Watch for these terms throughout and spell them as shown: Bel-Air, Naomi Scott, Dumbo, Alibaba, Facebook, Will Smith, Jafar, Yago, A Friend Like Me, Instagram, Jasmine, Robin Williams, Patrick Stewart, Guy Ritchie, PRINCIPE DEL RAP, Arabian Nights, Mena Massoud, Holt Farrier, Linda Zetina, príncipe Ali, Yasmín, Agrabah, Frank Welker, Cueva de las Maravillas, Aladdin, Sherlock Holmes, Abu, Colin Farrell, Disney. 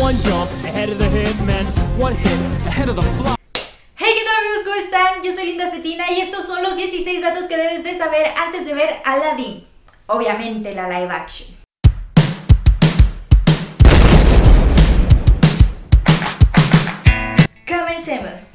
One jump ahead of the hitman, one hit ahead of the fly. Hey, ¿qué tal amigos? ¿Cómo están? Yo soy Linda Zetina y estos son los 16 datos que debes de saber antes de ver Aladdin. Obviamente la live action. Comencemos.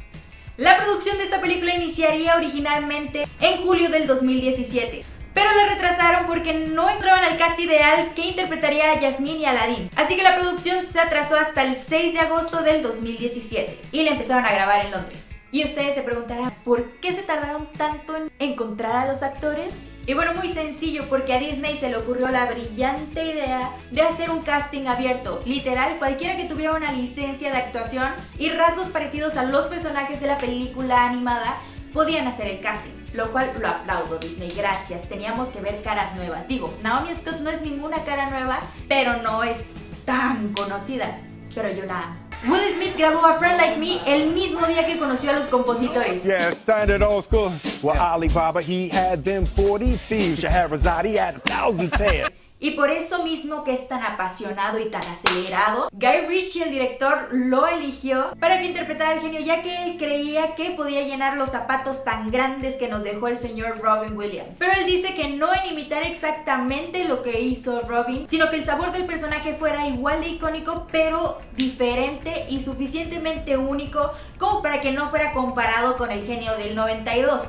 La producción de esta película iniciaría originalmente en julio del 2017, pero la retrasaron porque no encontraban al cast ideal que interpretaría a Yasmín y Aladdin. Así que la producción se atrasó hasta el 6 de agosto del 2017 y la empezaron a grabar en Londres. Y ustedes se preguntarán, ¿por qué se tardaron tanto en encontrar a los actores? Y bueno, muy sencillo, porque a Disney se le ocurrió la brillante idea de hacer un casting abierto. Literal, cualquiera que tuviera una licencia de actuación y rasgos parecidos a los personajes de la película animada podían hacer el casting, lo cual lo aplaudo, Disney, gracias. Teníamos que ver caras nuevas. Digo, Naomi Scott no es ninguna cara nueva, pero no es tan conocida, pero yo la amo. Will Smith grabó A Friend Like Me el mismo día que conoció a los compositores. Yeah, standard old school. Well, Alibaba, he had them 40 thieves. Shahrazad, he had 1,000 tales. Y por eso mismo que es tan apasionado y tan acelerado, Guy Ritchie, el director, lo eligió para que interpretara al genio, ya que él creía que podía llenar los zapatos tan grandes que nos dejó el señor Robin Williams. Pero él dice que no en imitar exactamente lo que hizo Robin, sino que el sabor del personaje fuera igual de icónico, pero diferente y suficientemente único como para que no fuera comparado con el genio del 92.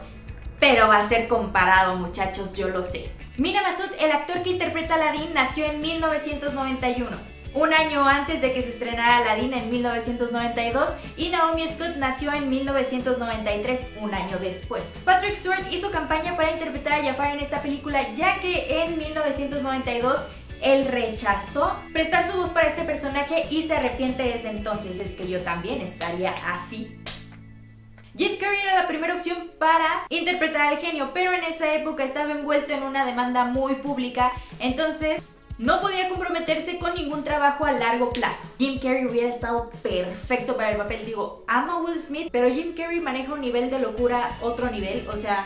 Pero va a ser comparado, muchachos, yo lo sé. Mena Massoud, el actor que interpreta a Aladdin, nació en 1991, un año antes de que se estrenara Aladdin en 1992, y Naomi Scott nació en 1993, un año después. Patrick Stewart hizo campaña para interpretar a Jafar en esta película, ya que en 1992 él rechazó prestar su voz para este personaje y se arrepiente desde entonces. Es que yo también estaría así. Jim Carrey era la primera opción para interpretar al genio, pero en esa época estaba envuelto en una demanda muy pública, entonces no podía comprometerse con ningún trabajo a largo plazo. Jim Carrey hubiera estado perfecto para el papel. Digo, amo a Will Smith, pero Jim Carrey maneja un nivel de locura, otro nivel, o sea...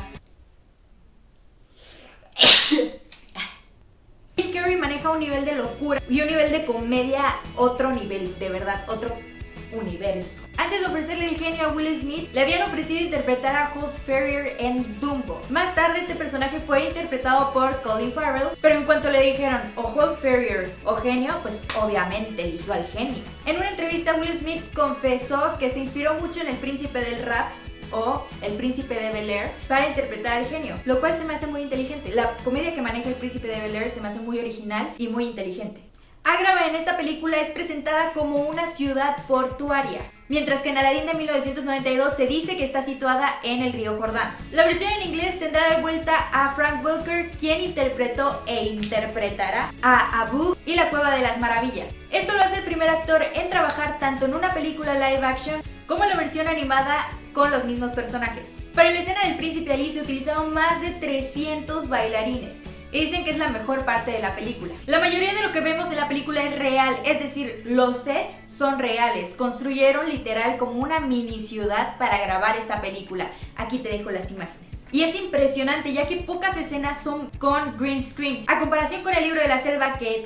Jim Carrey maneja un nivel de locura y un nivel de comedia, otro nivel, de verdad, otro... universo. Antes de ofrecerle el genio a Will Smith, le habían ofrecido interpretar a Holt Farrier en Dumbo. Más tarde este personaje fue interpretado por Colin Farrell, pero en cuanto le dijeron o Holt Farrier o genio, pues obviamente eligió al genio. En una entrevista Will Smith confesó que se inspiró mucho en El Príncipe del Rap o El Príncipe de Bel-Air para interpretar al genio, lo cual se me hace muy inteligente. La comedia que maneja El Príncipe de Bel-Air se me hace muy original y muy inteligente. Agrabah en esta película es presentada como una ciudad portuaria, mientras que en Aladdin de 1992 se dice que está situada en el río Jordán. La versión en inglés tendrá de vuelta a Frank Welker, quien interpretó e interpretará a Abu y la Cueva de las Maravillas. Esto lo hace el primer actor en trabajar tanto en una película live action como en la versión animada con los mismos personajes. Para la escena del príncipe Ali se utilizaron más de 300 bailarines. Y dicen que es la mejor parte de la película. La mayoría de lo que vemos en la película es real, es decir, los sets son reales. Construyeron literal como una mini ciudad para grabar esta película. Aquí te dejo las imágenes. Y es impresionante ya que pocas escenas son con green screen, a comparación con El Libro de la Selva, que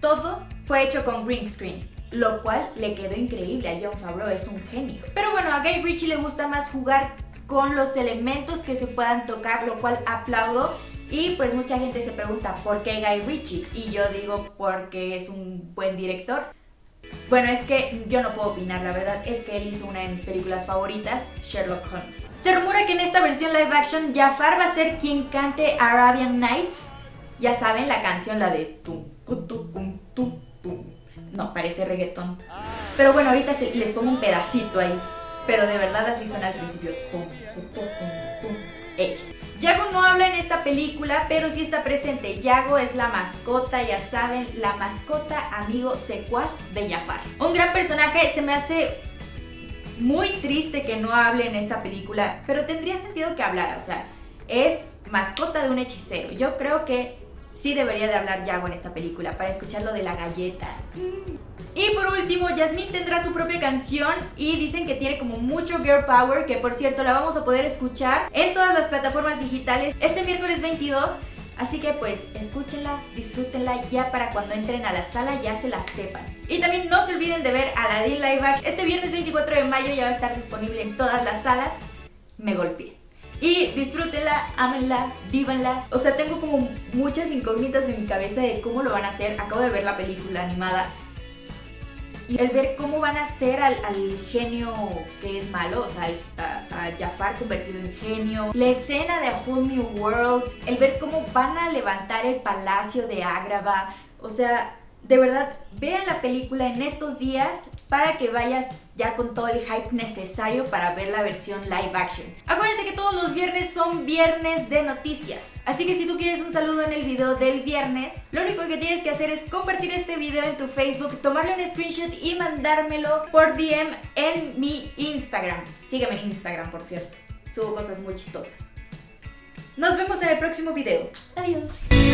todo fue hecho con green screen, lo cual le quedó increíble a John Favreau, es un genio. Pero bueno, a Guy Ritchie le gusta más jugar con los elementos que se puedan tocar, lo cual aplaudo. Y pues mucha gente se pregunta, ¿por qué Guy Ritchie? Y yo digo, porque es un buen director. Bueno, es que yo no puedo opinar, la verdad es que él hizo una de mis películas favoritas, Sherlock Holmes. Se rumora que en esta versión live action, Jafar va a ser quien cante Arabian Nights. Ya saben, la canción, la de tum, tum, tum, tum. No, parece reggaetón. Pero bueno, ahorita les pongo un pedacito ahí. Pero de verdad así suena al principio. Tum, tum, tum, tum. Yago no habla en esta película, pero sí está presente. Yago es la mascota, ya saben, la mascota, amigo, secuaz de Jafar. Un gran personaje, se me hace muy triste que no hable en esta película, pero tendría sentido que hablara, o sea, es mascota de un hechicero. Yo creo que sí debería de hablar Yago en esta película para escuchar lo de la galleta. Y por último, Jasmine tendrá su propia canción y dicen que tiene como mucho girl power, que por cierto la vamos a poder escuchar en todas las plataformas digitales este miércoles 22 Así que pues escúchenla, disfrútenla, ya para cuando entren a la sala ya se la sepan. Y también no se olviden de ver Aladdin Live Action. Este viernes 24 de mayo ya va a estar disponible en todas las salas. Me golpeé. Y disfrútenla, ámenla, vívanla. O sea, tengo como muchas incógnitas en mi cabeza de cómo lo van a hacer. Acabo de ver la película animada. Y el ver cómo van a hacer al genio que es malo, o sea, a Jafar convertido en genio. La escena de A Whole New World. El ver cómo van a levantar el palacio de Agrabah. O sea, de verdad, vean la película en estos días para que vayas ya con todo el hype necesario para ver la versión live action. Acuérdense que todos los viernes son viernes de noticias. Así que si tú quieres un saludo en el video del viernes, lo único que tienes que hacer es compartir este video en tu Facebook, tomarle un screenshot y mandármelo por DM en mi Instagram. Sígueme en Instagram, por cierto. Subo cosas muy chistosas. Nos vemos en el próximo video. Adiós.